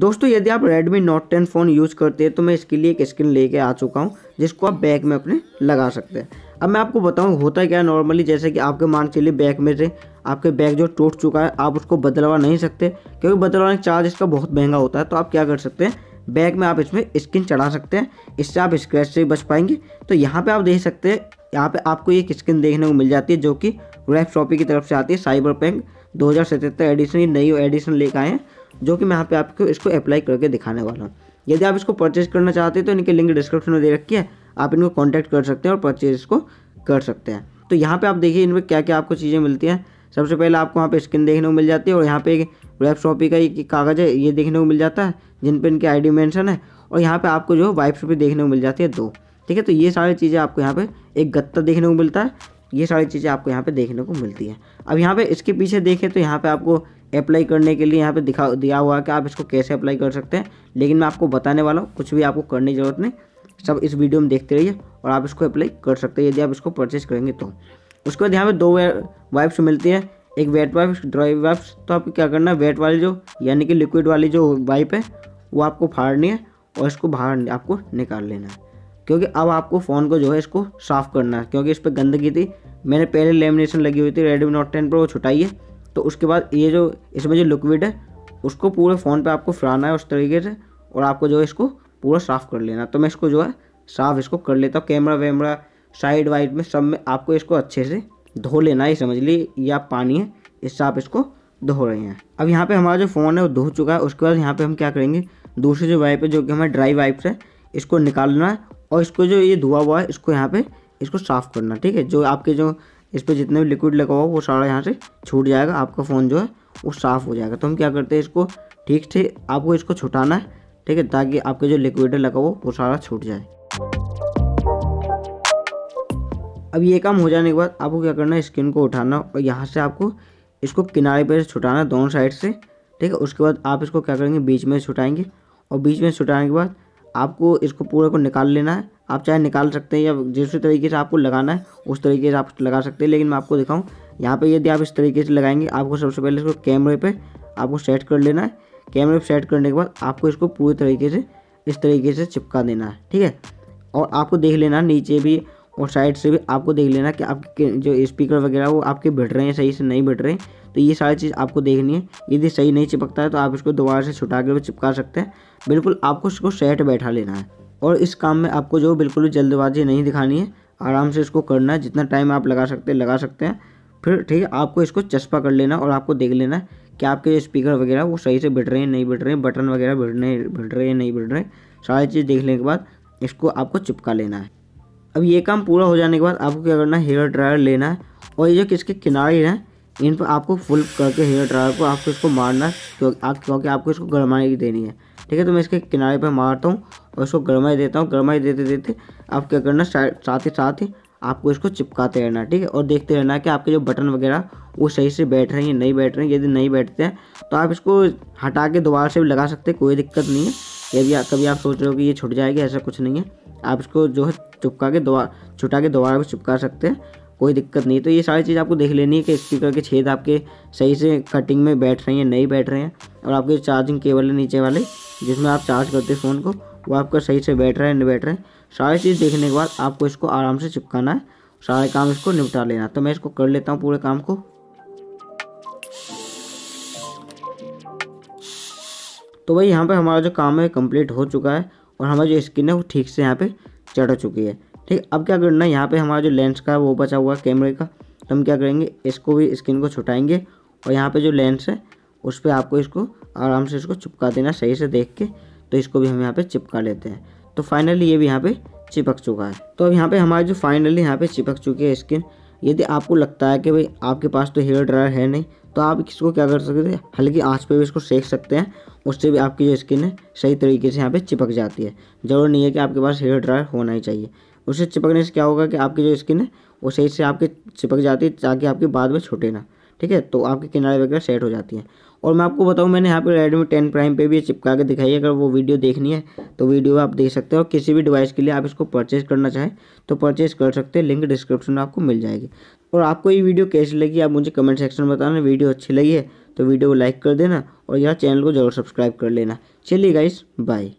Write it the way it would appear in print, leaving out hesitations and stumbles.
दोस्तों यदि आप Redmi Note 10 फ़ोन यूज़ करते हैं तो मैं इसके लिए एक स्क्रीन लेके आ चुका हूँ जिसको आप बैक में अपने लगा सकते हैं। अब मैं आपको बताऊँ होता क्या है नॉर्मली, जैसे कि आपके मान के लिए बैक में से आपके बैग जो टूट चुका है आप उसको बदलवा नहीं सकते क्योंकि बदलवाने का चार्ज इसका बहुत महंगा होता है। तो आप क्या कर सकते हैं, बैग में आप इसमें स्किन चढ़ा सकते हैं, इससे आप स्क्रैच से बच पाएंगे। तो यहाँ पे आप देख सकते हैं, यहाँ पे आपको एक स्किन देखने को मिल जाती है जो कि वेबशॉपी की तरफ से आती है। साइबरपंक 2077 एडिशन, ये नई एडिशन लेकर आए हैं जो कि मैं यहाँ पे आपको इसको अप्लाई करके दिखाने वाला हूँ। यदि आप इसको परचेज करना चाहते हैं तो इनकी लिंक डिस्क्रिप्शन में दे रखी है, आप इनको कॉन्टैक्ट कर सकते हैं और परचेज इसको कर सकते हैं। तो यहाँ पर आप देखिए इनमें क्या क्या आपको चीज़ें मिलती हैं। सबसे पहले आपको वहाँ पे स्किन देखने को मिल जाती है और यहाँ पे एक वेबशॉपी का एक कागज़ है ये देखने को मिल जाता है जिन पे इनकी आईडी मेंशन है, और यहाँ पे आपको जो वाइप्स भी देखने को मिल जाती है 2, ठीक है। तो ये सारी चीज़ें आपको यहाँ पे एक गत्ता देखने को मिलता है, ये सारी चीज़ें आपको यहाँ पर देखने को मिलती है। अब यहाँ पर इसके पीछे देखें तो यहाँ पर आपको अप्लाई करने के लिए यहाँ पर दिया हुआ है कि आप इसको कैसे अप्लाई कर सकते हैं, लेकिन मैं आपको बताने वाला हूँ, कुछ भी आपको करने की ज़रूरत नहीं, सब इस वीडियो में देखते रहिए और आप इसको अप्लाई कर सकते हैं यदि आप इसको परचेज करेंगे तो। उसके बाद यहाँ पे 2 वाइप्स मिलती है, एक वेट वाइप्स, ड्राई वाइप्स। तो आपको क्या करना है, वेट वाली जो यानी कि लिक्विड वाली जो वाइप है वो आपको फाड़नी है और इसको बाहर आपको निकाल लेना है क्योंकि अब आपको फ़ोन को जो है इसको साफ़ करना है क्योंकि इस पर गंदगी थी। मैंने पहले लेमिनेशन लगी हुई थी Redmi Note 10 पर, वो छुटाई है। तो उसके बाद ये जो इसमें जो लिक्विड है उसको पूरे फ़ोन पर आपको फैलाना है उस तरीके से और आपको जो है इसको पूरा साफ़ कर लेना। तो मैं इसको जो है साफ़ इसको कर लेता हूँ, कैमरा वैमरा साइड वाइड में सब में आपको इसको अच्छे से धो लेना है। समझ लीजिए ये आप पानी है, इससे आप इसको धो रहे हैं। अब यहाँ पे हमारा जो फ़ोन है वो धो चुका है। उसके बाद यहाँ पे हम क्या करेंगे, दूसरी जो वाइप है जो कि हमारे ड्राई वाइप्स है इसको निकालना है और इसको जो ये धुआं हुआ है इसको यहाँ पे इसको साफ़ करना, ठीक है। जो आपके जो इस पर जितने भी लिक्विड लगा हुआ वो सारा यहाँ से छूट जाएगा, आपका फ़ोन जो है वो साफ़ हो जाएगा। तो हम क्या करते हैं, इसको ठीक से आपको इसको छुटाना है, ठीक है, ताकि आपके जो लिक्विड लगा हुआ वो सारा छूट जाए। अब ये काम हो जाने के बाद आपको क्या करना है, स्किन को उठाना और यहाँ से आपको इसको किनारे पर छुटाना दोनों साइड से, ठीक है। उसके बाद आप इसको क्या करेंगे, बीच में छुटाएंगे और बीच में छुटाने के बाद आपको इसको पूरे को निकाल लेना है। आप चाहे निकाल सकते हैं या जिस तरीके से आपको लगाना है उस तरीके से आप लगा सकते हैं, लेकिन मैं आपको दिखाऊं यहाँ पे यदि आप इस तरीके से लगाएंगे आपको सबसे पहले इसको कैमरे पर आपको सेट कर लेना है। कैमरे पर सेट करने के बाद आपको इसको पूरे तरीके से इस तरीके से चिपका देना है, ठीक है। और आपको देख लेना नीचे भी और साइड से भी आपको देख लेना कि आपके जो स्पीकर वगैरह वो आपके बैठ रहे हैं सही से नहीं बैठ रहे हैं। तो ये सारी चीज़ आपको देखनी है, यदि सही नहीं चिपकता है तो आप इसको दोबारा से छुटा कर चिपका सकते हैं। बिल्कुल आपको इसको सेट बैठा लेना है और इस काम में आपको जो बिल्कुल जल्दबाजी नहीं दिखानी है, आराम से इसको करना है। जितना टाइम आप लगा सकते हैं फिर, ठीक है। आपको इसको चस्पा कर लेना और आपको देख लेना कि आपके स्पीकर वगैरह वो सही से बैठ रहे हैं नहीं बैठ रहे हैं, बटन वगैरह बैठ रहे हैं नहीं बैठ रहे हैं, सारी चीज़ देखने के बाद इसको आपको चिपका लेना है। अब ये काम पूरा हो जाने के बाद आपको क्या करना है, हेयर ड्रायर लेना है और ये जो किसके किनारे हैं इन पर आपको फुल करके हेयर ड्रायर को आपको इसको मारना है क्योंकि आपको इसको गरमाई देनी है, ठीक है। तो मैं इसके किनारे पर मारता हूँ और इसको गरमाई देता हूँ। गरमाई देते देते आप क्या करना, साथ ही आपको इसको चिपकाते रहना, ठीक है। और देखते रहना कि आपके जो बटन वगैरह वो सही से बैठ रहे हैं नहीं बैठ रहे हैं। यदि नहीं बैठते हैं तो आप इसको हटा के दोबारा से भी लगा सकते हैं, कोई दिक्कत नहीं है। यदि कभी आप सोच रहे हो कि ये छुट जाएगी, ऐसा कुछ नहीं है। आप इसको जो है छुटा के दोबारा भी चिपका सकते हैं, कोई दिक्कत नहीं। तो ये सारी चीज़ आपको देख लेनी है कि स्पीकर के छेद आपके सही से कटिंग में बैठ रहे हैं नहीं बैठ रहे हैं, और आपके चार्जिंग केबल है नीचे वाले जिसमें आप चार्ज करते हैं फ़ोन को वो आपका सही से बैठ रहा है नहीं बैठ रहे हैं। सारी चीज़ देखने के बाद आपको इसको आराम से चिपकाना है, सारे काम इसको निपटा लेना। तो मैं इसको कर लेता हूँ पूरे काम को। तो भाई यहाँ पे हमारा जो काम है कंप्लीट हो चुका है और हमारी जो स्किन है वो ठीक से यहाँ पे चढ़ चुकी है, ठीक। अब क्या करना है, यहाँ पे हमारा जो लेंस का वो बचा हुआ है कैमरे का, तो हम क्या करेंगे इसको भी स्किन को छुटाएंगे और यहाँ पे जो लेंस है उस पर आपको इसको आराम से इसको चिपका देना सही से देख के। तो इसको भी हम यहाँ पर चिपका लेते हैं। तो फाइनली ये भी यहाँ पर चिपक चुका है। तो अब यहाँ पर हमारी जो फाइनली यहाँ पर चिपक चुकी है स्किन। यदि आपको लगता है कि भाई आपके पास तो हेयर ड्रायर है नहीं तो आप इसको क्या कर सकते हैं, हल्की आंच पे भी इसको सेक सकते हैं, उससे भी आपकी जो स्किन है सही तरीके से यहाँ पे चिपक जाती है। ज़रूर नहीं है कि आपके पास हेयर ड्रायर होना ही चाहिए। उससे चिपकने से क्या होगा कि आपकी जो स्किन है वो सही से आपके चिपक जाती है ताकि आपकी बाद में छूटे ना, ठीक है। तो आपके किनारे वगैरह सेट हो जाती है। और मैं आपको बताऊँ, मैंने यहाँ पर Redmi 10 Prime पे भी चिपका के दिखाई है, अगर वो वीडियो देखनी है तो वीडियो आप देख सकते हो। और किसी भी डिवाइस के लिए आप इसको परचेज़ करना चाहें तो परचेज़ कर सकते हैं, लिंक डिस्क्रिप्शन में आपको मिल जाएगी। और आपको ये वीडियो कैसी लगी आप मुझे कमेंट सेक्शन में बताना। वीडियो अच्छी लगी है तो वीडियो को लाइक कर देना और यहाँ चैनल को जरूर सब्सक्राइब कर लेना। चलिए गाइस बाय।